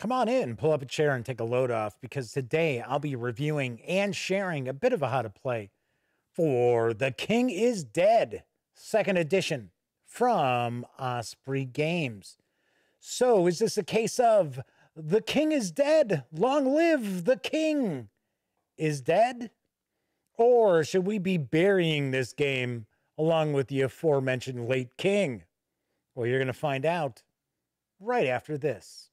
Come on in, pull up a chair and take a load off, because today I'll be reviewing and sharing a bit of a how to play for The King is Dead, second edition from Osprey Games. So is this a case of The King is Dead, long live the King is Dead? Or should we be burying this game along with the aforementioned late king? Well, you're going to find out right after this.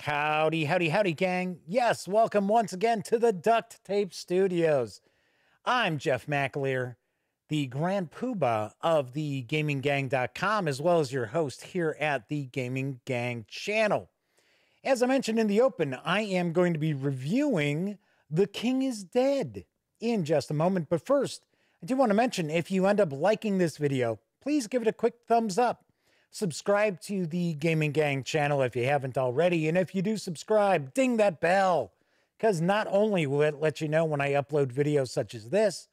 Howdy, howdy, howdy, gang. Yes, welcome once again to the Duct Tape Studios. I'm Jeff McAleer, the Grand Poobah of thegaminggang.com, as well as your host here at the Gaming Gang channel. As I mentioned in the open, I am going to be reviewing The King is Dead in just a moment. But first, I do want to mention, if you end up liking this video, please give it a quick thumbs up. Subscribe to the Gaming Gang channel if you haven't already. And if you do subscribe, ding that bell, because not only will it let you know when I upload videos such as this,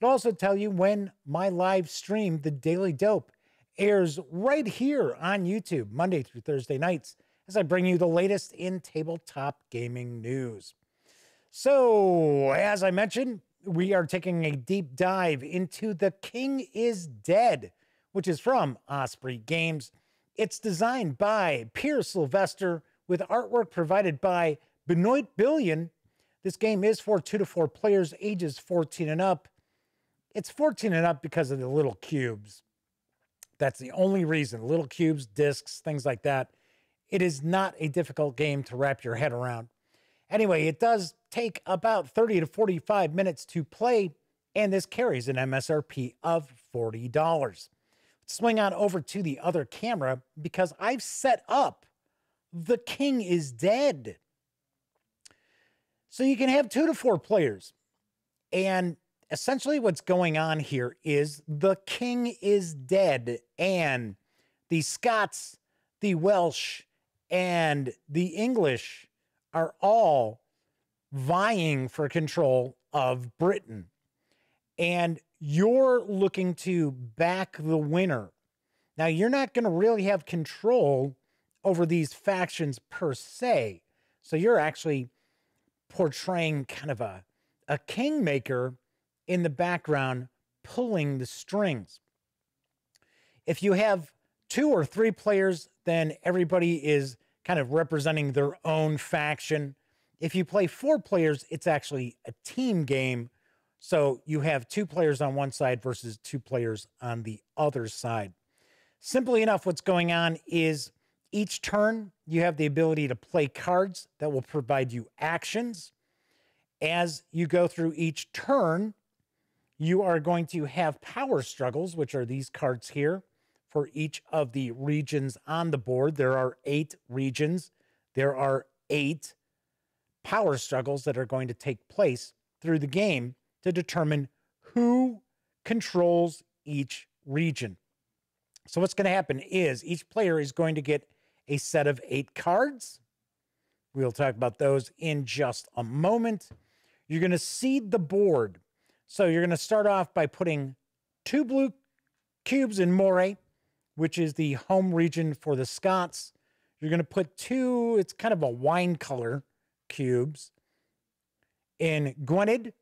it'll also tell you when my live stream, The Daily Dope, airs right here on YouTube, Monday through Thursday nights, as I bring you the latest in tabletop gaming news. So, as I mentioned, we are taking a deep dive into The King is Dead, which is from Osprey Games. It's designed by Peer Sylvester with artwork provided by Benoit Billion. This game is for 2 to 4 players, ages 14 and up. It's 14 and up because of the little cubes. That's the only reason. Little cubes, discs, things like that. It is not a difficult game to wrap your head around. Anyway, it does take about 30 to 45 minutes to play, and this carries an MSRP of $40. Swing on over to the other camera because I've set up The King is Dead. So you can have 2 to 4 players. And essentially what's going on here is The King is Dead, and the Scots, the Welsh, and the English are all vying for control of Britain. And you're looking to back the winner. Now, you're not going to really have control over these factions per se. So you're actually portraying kind of a kingmaker in the background pulling the strings. If you have 2 or 3 players, then everybody is kind of representing their own faction. If you play 4 players, it's actually a team game. So you have 2 players on one side versus 2 players on the other side. Simply enough, what's going on is each turn you have the ability to play cards that will provide you actions. As you go through each turn, you are going to have power struggles, which are these cards here for each of the regions on the board. There are 8 regions. There are 8 power struggles that are going to take place through the game to determine who controls each region. So what's going to happen is each player is going to get a set of 8 cards. We'll talk about those in just a moment. You're going to seed the board. So you're going to start off by putting 2 blue cubes in Moray, which is the home region for the Scots. You're going to put 2, it's kind of a wine color, cubes in Gwynedd,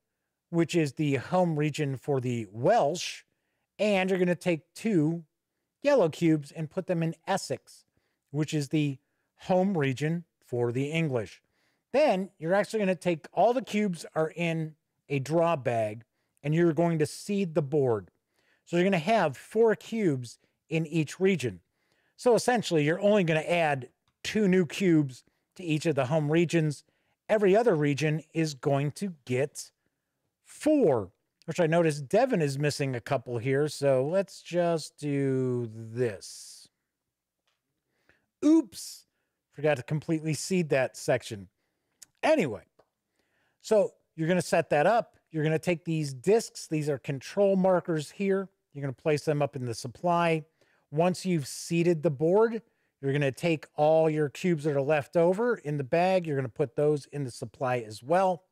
which is the home region for the Welsh, and you're going to take 2 yellow cubes and put them in Essex, which is the home region for the English. Then you're actually going to take all the cubes are in a draw bag, and you're going to seed the board. So you're going to have 4 cubes in each region. So essentially, you're only going to add 2 new cubes to each of the home regions. Every other region is going to get 4, which I noticed Devin is missing a couple here, so let's just do this. Oops, forgot to completely seed that section. Anyway, so you're going to set that up. You're going to take these discs. These are control markers here. You're going to place them up in the supply. Once you've seeded the board, You're going to take all your cubes that are left over in the bag. You're going to put those in the supply as well.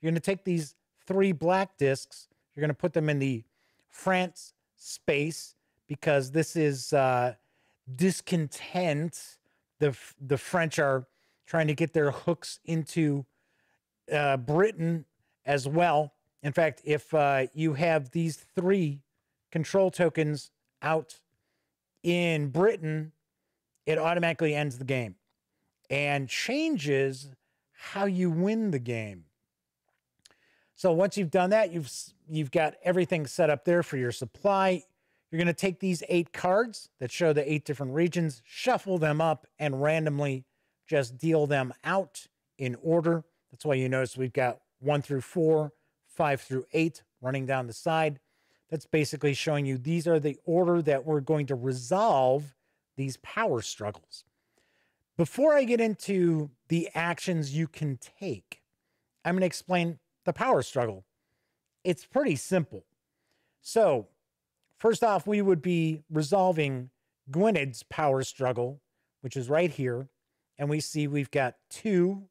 You're going to take these three black discs. You're going to put them in the France space because this is discontent. The French are trying to get their hooks into Britain as well. In fact, if you have these three control tokens out in Britain, it automatically ends the game and changes how you win the game. So once you've done that, you've got everything set up there for your supply. You're going to take these 8 cards that show the 8 different regions, shuffle them up, and randomly just deal them out in order. That's why you notice we've got 1 through 4, 5 through 8 running down the side. That's basically showing you these are the order that we're going to resolve these power struggles. Before I get into the actions you can take, I'm going to explain the power struggle. It's pretty simple. So, first off, we would be resolving Gwyned's power struggle, which is right here. And we see we've got 2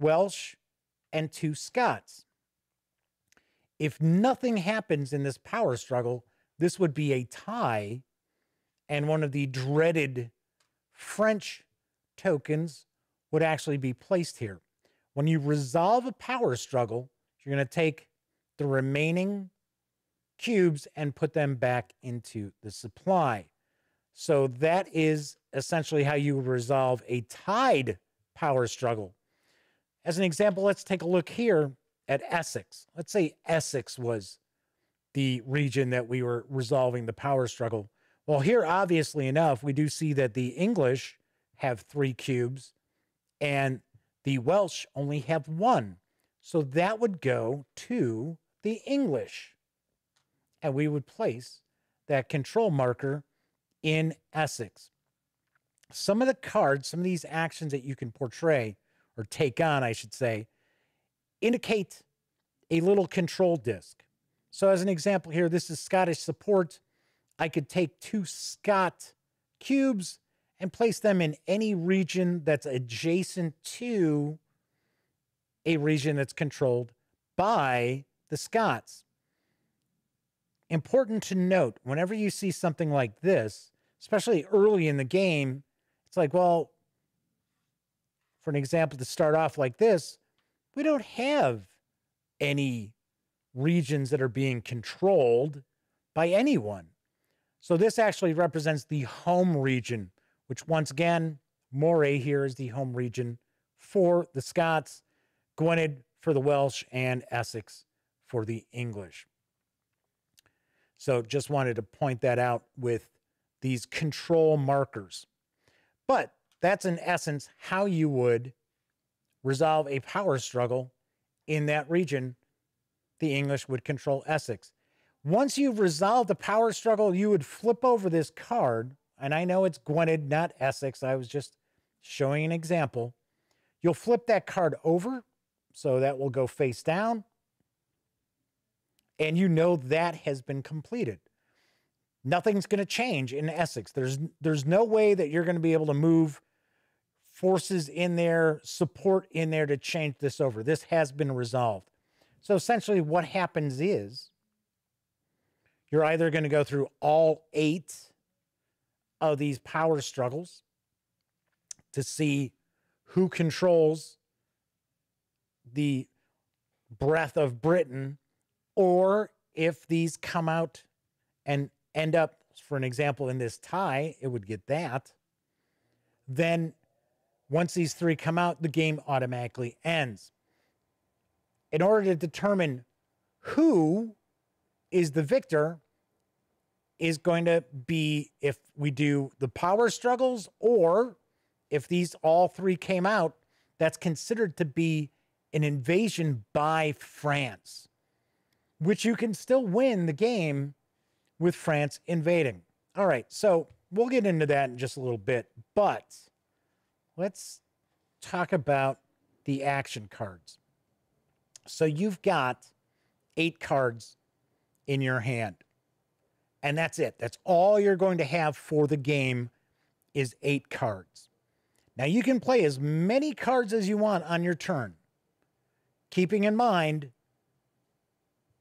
Welsh and 2 Scots. If nothing happens in this power struggle, this would be a tie, and one of the dreaded French tokens would actually be placed here. When you resolve a power struggle, you're going to take the remaining cubes and put them back into the supply. So that is essentially how you resolve a tied power struggle. As an example, let's take a look here at Essex. Let's say Essex was the region that we were resolving the power struggle. Well, here, obviously enough, we do see that the English have 3 cubes and the Welsh only have 1. So that would go to the English, and we would place that control marker in Essex. Some of the cards, some of these actions that you can portray, or take on, I should say, indicate a little control disc. So as an example here, this is Scottish support. I could take 2 Scot cubes and place them in any region that's adjacent to a region that's controlled by the Scots. Important to note, whenever you see something like this, especially early in the game, it's like, well, for an example, to start off like this, we don't have any regions that are being controlled by anyone. So this actually represents the home region, which once again, Moray here is the home region for the Scots, Gwynedd for the Welsh, and Essex for the English. So just wanted to point that out with these control markers. But that's in essence how you would resolve a power struggle in that region. The English would control Essex. Once you've resolved the power struggle, you would flip over this card. And I know it's Gwynedd, not Essex. I was just showing an example. You'll flip that card over, so that will go face down. And you know that has been completed. Nothing's going to change in Essex. There's no way that you're going to be able to move forces in there, support in there to change this over. This has been resolved. So essentially what happens is you're either going to go through all 8 of these power struggles to see who controls the breadth of Britain, or if these come out and end up, for an example, in this tie, it would get that. Then once these 3 come out, the game automatically ends. In order to determine who is the victor is going to be if we do the power struggles, or if these all 3 came out, that's considered to be an invasion by France, which you can still win the game with France invading. All right, so we'll get into that in just a little bit, but let's talk about the action cards. So you've got 8 cards in your hand, and that's it. That's all you're going to have for the game is 8 cards. Now you can play as many cards as you want on your turn. Keeping in mind,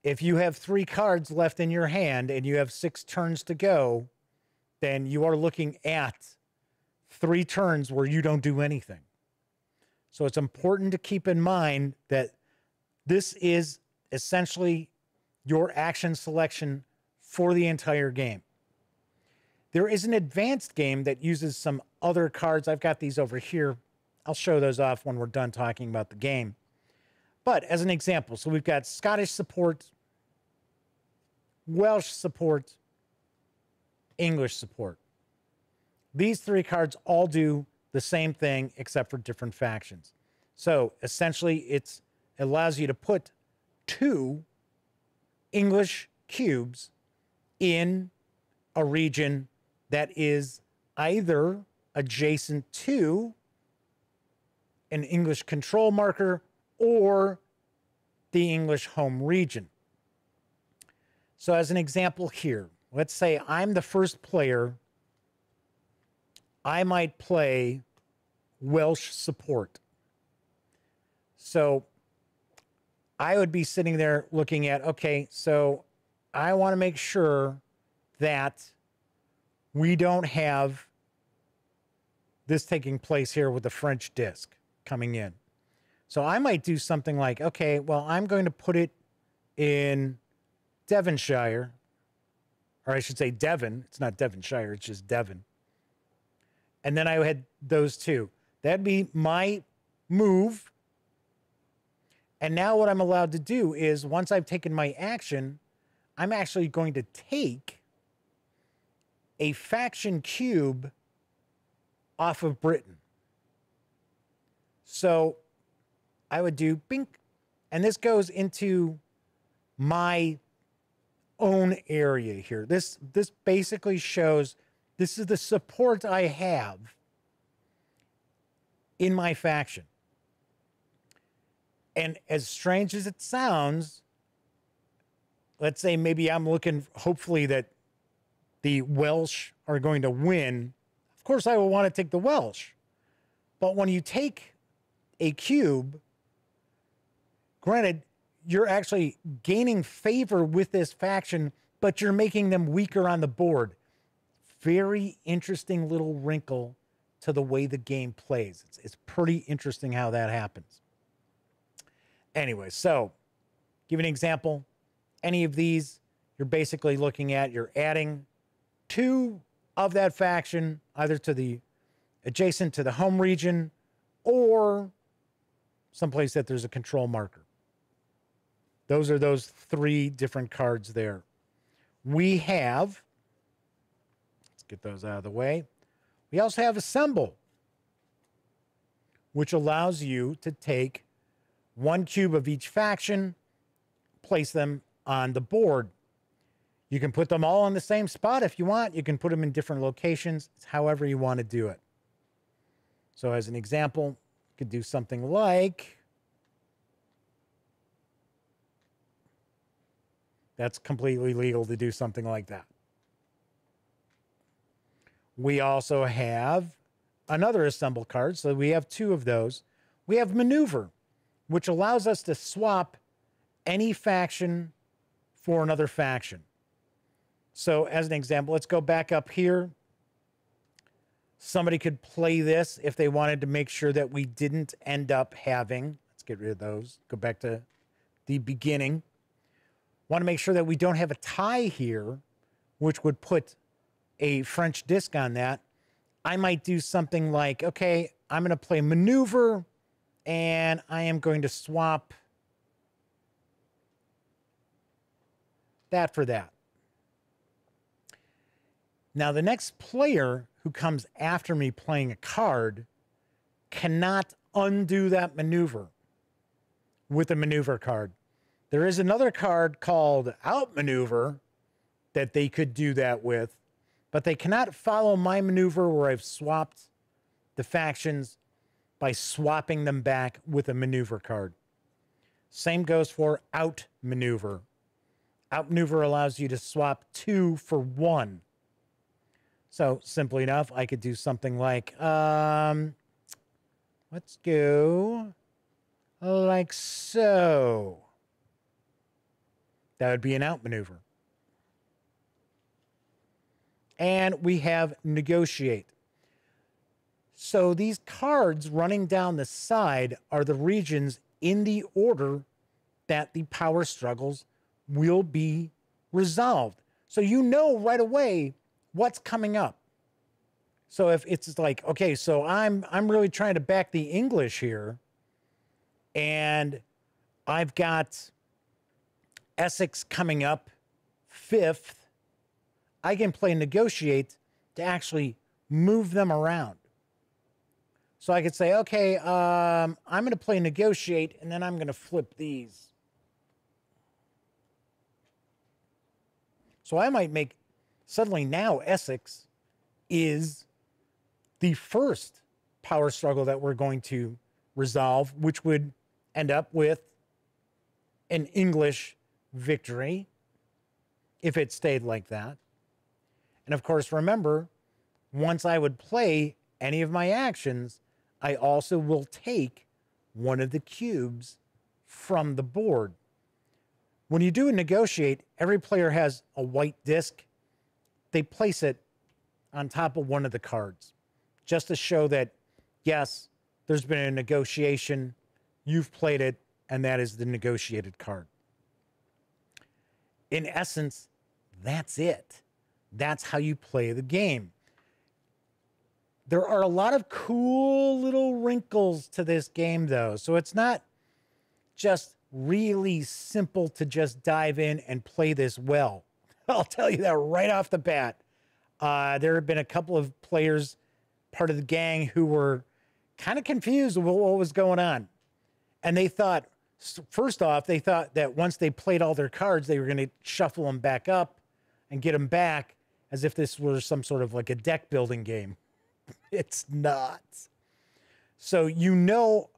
if you have 3 cards left in your hand and you have 6 turns to go, then you are looking at 3 turns where you don't do anything. So it's important to keep in mind that this is essentially your action selection for the entire game. There is an advanced game that uses some other cards. I've got these over here. I'll show those off when we're done talking about the game. But as an example, so we've got Scottish support, Welsh support, English support. These 3 cards all do the same thing except for different factions. So essentially it allows you to put 2 English cubes in a region that is either adjacent to an English control marker or the English home region. So as an example here, let's say I'm the first player. I might play Welsh support. So I would be sitting there looking at, okay, so I want to make sure that we don't have this taking place here with the French disc coming in. So I might do something like, okay, well, I'm going to put it in Devonshire, or I should say Devon. It's not Devonshire, it's just Devon. And then I had those 2. That'd be my move. And now what I'm allowed to do is, once I've taken my action, I'm actually going to take a faction cube off of Britain. So I would do bink, and this goes into my own area here. This basically shows this is the support I have in my faction. And as strange as it sounds, let's say maybe I'm looking, hopefully, that the Welsh are going to win. Of course, I will want to take the Welsh. But when you take a cube, granted, you're actually gaining favor with this faction, but you're making them weaker on the board. Very interesting little wrinkle to the way the game plays. It's pretty interesting how that happens. Anyway, so give an example. Any of these, you're basically looking at, you're adding 2 of that faction, either to the adjacent to the home region or someplace that there's a control marker. Those are those 3 different cards there. We have, let's get those out of the way. We also have Assemble, which allows you to take 1 cube of each faction, place them on the board. You can put them all in the same spot if you want. You can put them in different locations. It's however you want to do it. So as an example, you could do something like, that's completely legal to do something like that. We also have another Assemble card, so we have 2 of those. We have Maneuver, which allows us to swap any faction for another faction. So as an example, let's go back up here. Somebody could play this if they wanted to make sure that we didn't end up having, let's get rid of those, go back to the beginning. Want to make sure that we don't have a tie here, which would put a French disc on that. I might do something like, okay, I'm going to play Maneuver, and I am going to swap that for that. Now, the next player who comes after me playing a card cannot undo that maneuver with a maneuver card. There is another card called Outmaneuver that they could do that with, but they cannot follow my maneuver where I've swapped the factions by swapping them back with a maneuver card. Same goes for Outmaneuver. Outmaneuver allows you to swap 2 for 1. So simply enough, I could do something like, let's go like so. That would be an outmaneuver. And we have negotiate. So these cards running down the side are the regions in the order that the power struggles will be resolved. So you know right away what's coming up. So if it's like, okay, so I'm really trying to back the English here, and I've got Essex coming up 5th, I can play negotiate to actually move them around. So I could say, okay, I'm going to play negotiate, and then I'm going to flip these. So I might make, suddenly now Essex is the first power struggle that we're going to resolve, which would end up with an English victory if it stayed like that. And of course, remember, once I would play any of my actions, I also will take one of the cubes from the board. When you do a negotiate, every player has a white disc. They place it on top of one of the cards just to show that, yes, there's been a negotiation, you've played it, and that is the negotiated card. In essence, that's it. That's how you play the game. There are a lot of cool little wrinkles to this game, though. So it's not just really simple to just dive in and play this well. I'll tell you that right off the bat. There have been a couple of players, part of the gang, who were kind of confused with what was going on. And they thought, first off, they thought that once they played all their cards, they were going to shuffle them back up and get them back as if this were some sort of like a deck building game. It's not. So you know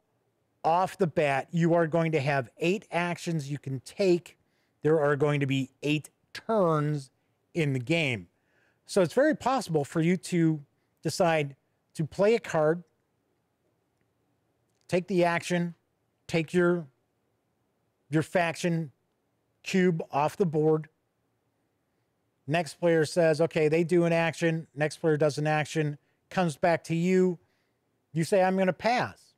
off the bat you are going to have 8 actions you can take. There are going to be 8 turns in the game. So it's very possible for you to decide to play a card, take the action, take your faction cube off the board. Next player says, okay, they do an action. Next player does an action. Comes back to you, you say, I'm going to pass.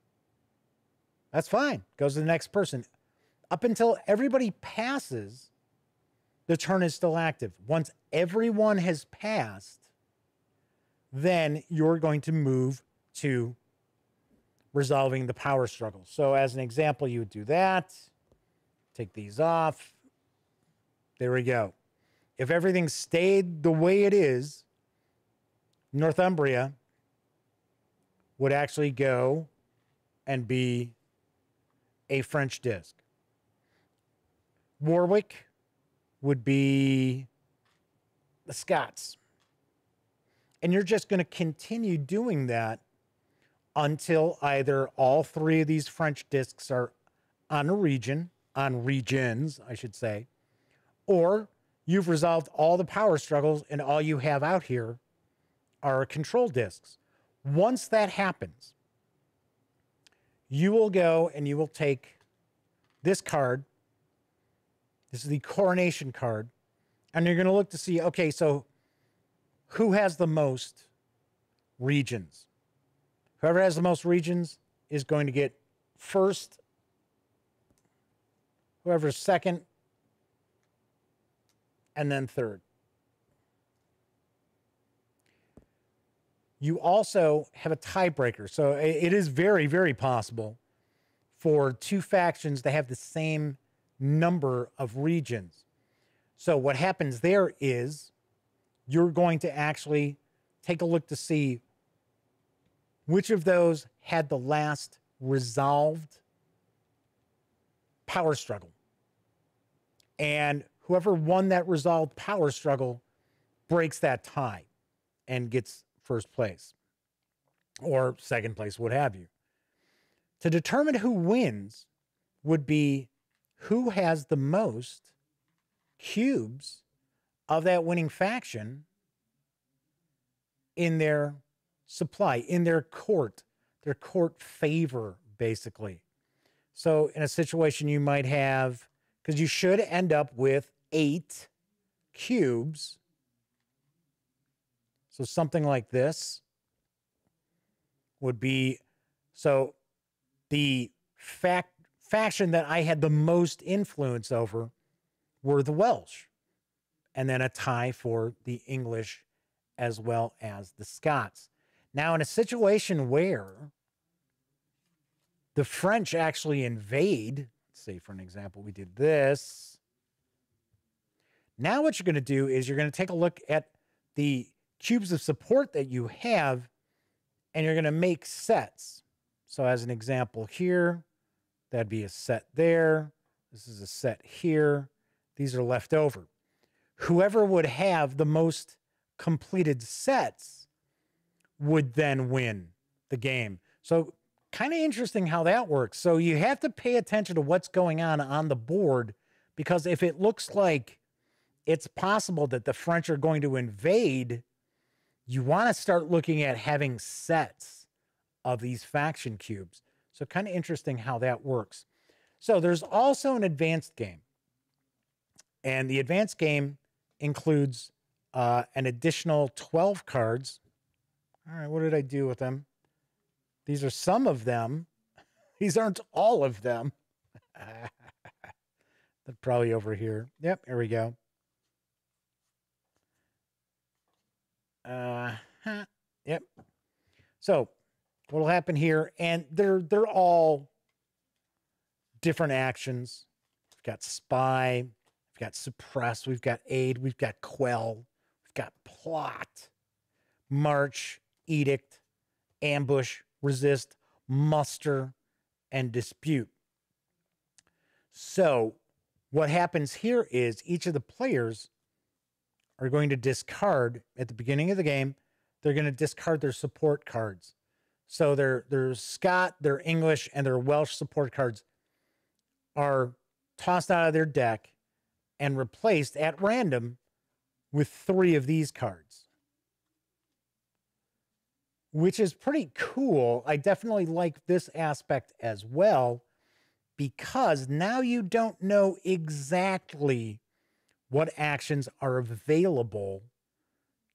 That's fine. Goes to the next person. Up until everybody passes, the turn is still active. Once everyone has passed, then you're going to move to resolving the power struggle. So as an example, you would do that. Take these off. There we go. If everything stayed the way it is, Northumbria would actually go and be a French disc. Warwick would be the Scots. And you're just going to continue doing that until either all 3 of these French discs are on a region, on regions, I should say, or you've resolved all the power struggles and all you have out here are control discs. Once that happens, you will go and you will take this card. This is the coronation card. And you're going to look to see, okay, so who has the most regions? Whoever has the most regions is going to get first. Whoever's second. And then third. You also have a tiebreaker. So it is very, very possible for 2 factions to have the same number of regions. So what happens there is you're going to actually take a look to see which of those had the last resolved power struggle. And whoever won that resolved power struggle breaks that tie and gets first place or second place, what have you. To determine who wins would be who has the most cubes of that winning faction in their supply, in their court favor, basically. So in a situation you might have, because you should end up with 8 cubes. So something like this would be, so the faction that I had the most influence over were the Welsh, and then a tie for the English as well as the Scots. Now, in a situation where the French actually invade, let's say for an example, we did this. Now what you're going to do is you're going to take a look at the cubes of support that you have, and you're going to make sets. So as an example here, that'd be a set there. This is a set here. These are left over. Whoever would have the most completed sets would then win the game. So kind of interesting how that works. So you have to pay attention to what's going on the board, because if it looks like it's possible that the French are going to invade, you want to start looking at having sets of these faction cubes. So kind of interesting how that works. So there's also an advanced game. And the advanced game includes an additional 12 cards. All right, what did I do with them? These are some of them. These aren't all of them. They're probably over here. Yep, here we go. Yep. So what'll happen here? And they're all different actions. We've got spy. We've got suppress. We've got aid. We've got quell. We've got plot, march, edict, ambush, resist, muster, and dispute. So what happens here is each of the players are going to discard, at the beginning of the game, they're going to discard their support cards. So their Scot, their English, and their Welsh support cards are tossed out of their deck and replaced at random with 3 of these cards, which is pretty cool. I definitely like this aspect as well, because now you don't know exactly what actions are available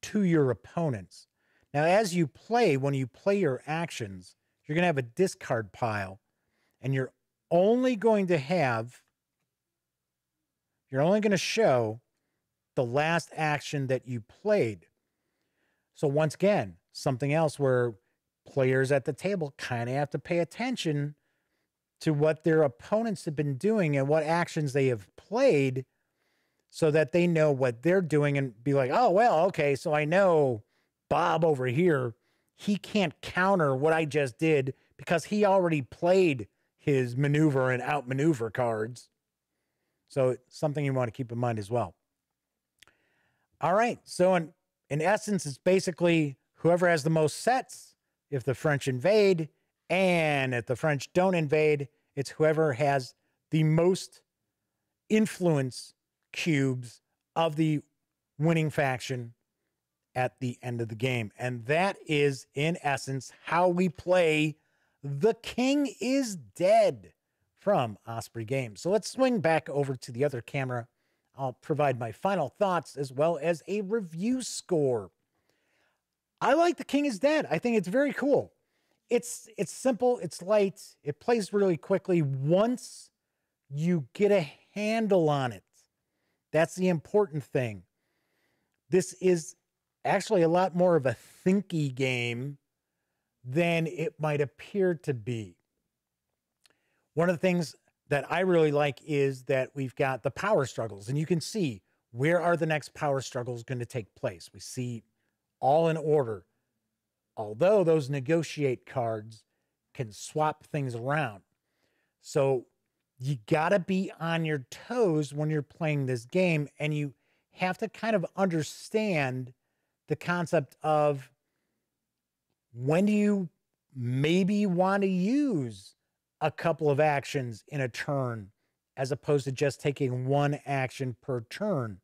to your opponents. Now, as you play, when you play your actions, you're going to have a discard pile, and you're only going to have, you're only going to show the last action that you played. So once again, something else where players at the table kind of have to pay attention to what their opponents have been doing and what actions they have played, so that they know what they're doing and be like, oh, well, okay, so I know Bob over here, he can't counter what I just did because he already played his maneuver and outmaneuver cards. So it's something you want to keep in mind as well. All right, so in essence, it's basically whoever has the most sets if the French invade, and if the French don't invade, it's whoever has the most influence cubes of the winning faction at the end of the game. And that is, in essence, how we play The King is Dead from Osprey Games. So let's swing back over to the other camera. I'll provide my final thoughts as well as a review score. I like The King is Dead. I think it's very cool. It's simple, it's light, it plays really quickly once you get a handle on it. That's the important thing. This is actually a lot more of a thinky game than it might appear to be. One of the things that I really like is that we've got the power struggles, and you can see where are the next power struggles going to take place. We see all in order, although those negotiate cards can swap things around. So you got to be on your toes when you're playing this game, and you have to kind of understand the concept of when do you maybe want to use a couple of actions in a turn as opposed to just taking one action per turn.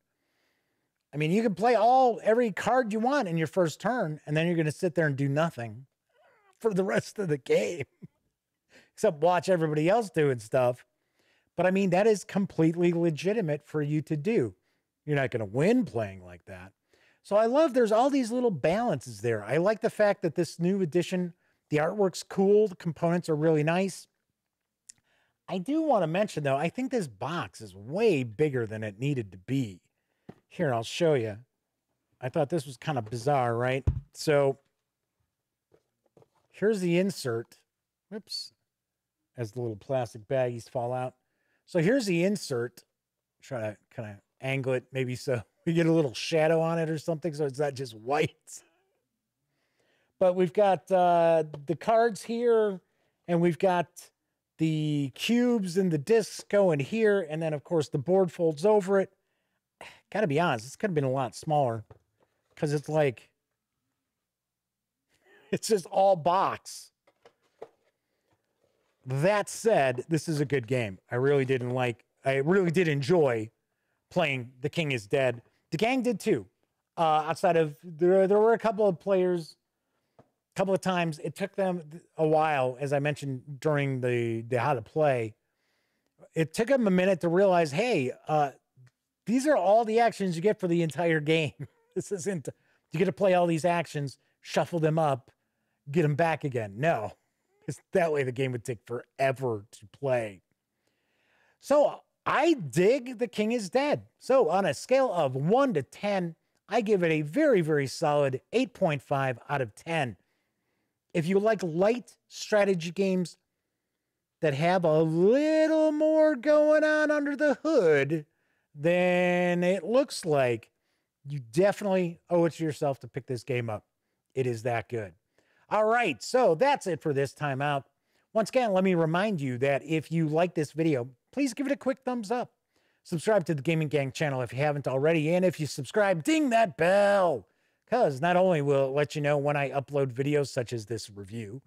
I mean, you can play every card you want in your first turn, and then you're going to sit there and do nothing for the rest of the game, except watch everybody else doing stuff. But I mean, that is completely legitimate for you to do. You're not going to win playing like that. So I love there's all these little balances there. I like the fact that this new edition, the artwork's cool. The components are really nice. I do want to mention, though, I think this box is way bigger than it needed to be. Here, I'll show you. I thought this was kind of bizarre, right? So here's the insert. Whoops. As the little plastic baggies fall out. So here's the insert. Try to kind of angle it maybe so we get a little shadow on it or something so it's not just white. But we've got the cards here, and we've got the cubes and the discs going here, and then, of course, the board folds over it. Gotta be honest, this could have been a lot smaller because it's like, it's just all box. That said, this is a good game. I really did enjoy playing The King is Dead. The gang did too. Outside of, there were a couple of players, a couple of times. It took them a while, as I mentioned during the how to play. It took them a minute to realize, hey, these are all the actions you get for the entire game. This isn't, you get to play all these actions, shuffle them up, get them back again. No. Because that way the game would take forever to play. So I dig The King is Dead. So on a scale of 1 to 10, I give it a very, very solid 8.5 out of 10. If you like light strategy games that have a little more going on under the hood than it looks like, you definitely owe it to yourself to pick this game up. It is that good. All right, so that's it for this time out. Once again, let me remind you that if you like this video, please give it a quick thumbs up. Subscribe to the Gaming Gang channel if you haven't already. And if you subscribe, ding that bell, because not only will it let you know when I upload videos such as this review,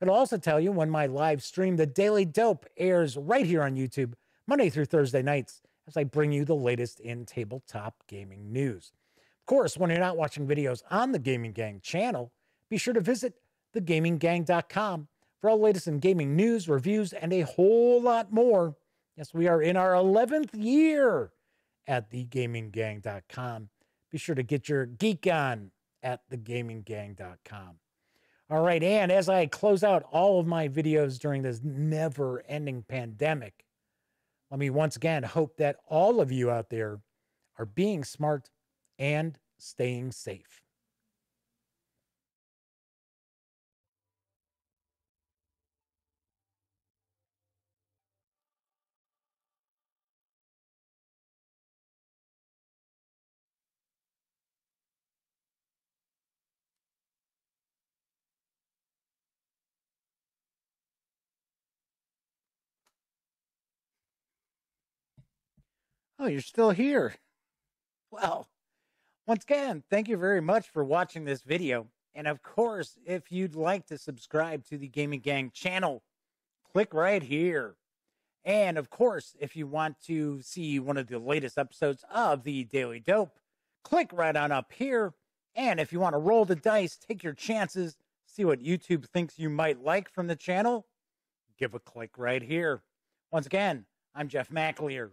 it'll also tell you when my live stream, The Daily Dope, airs right here on YouTube, Monday through Thursday nights, as I bring you the latest in tabletop gaming news. Of course, when you're not watching videos on the Gaming Gang channel, be sure to visit thegaminggang.com for all the latest in gaming news, reviews, and a whole lot more. Yes, we are in our 11th year at thegaminggang.com. Be sure to get your geek on at thegaminggang.com. All right, and as I close out all of my videos during this never-ending pandemic, let me once again hope that all of you out there are being smart and staying safe. Oh, you're still here. Well, once again, thank you very much for watching this video. And of course, if you'd like to subscribe to the Gaming Gang channel, click right here. And of course, if you want to see one of the latest episodes of the Daily Dope, click right on up here. And if you want to roll the dice, take your chances, see what YouTube thinks you might like from the channel, give a click right here. Once again, I'm Jeff McAleer.